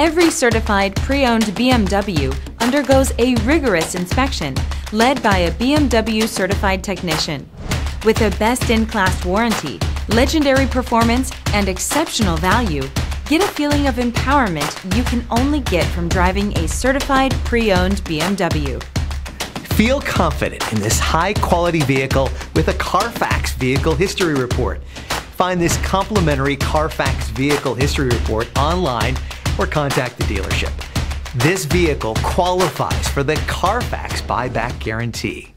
Every certified pre-owned BMW undergoes a rigorous inspection led by a BMW certified technician. With a best-in-class warranty, legendary performance, and exceptional value, get a feeling of empowerment you can only get from driving a certified pre-owned BMW. Feel confident in this high-quality vehicle with a Carfax Vehicle History Report. Find this complimentary Carfax Vehicle History Report online or contact the dealership. This vehicle qualifies for the Carfax Buyback Guarantee.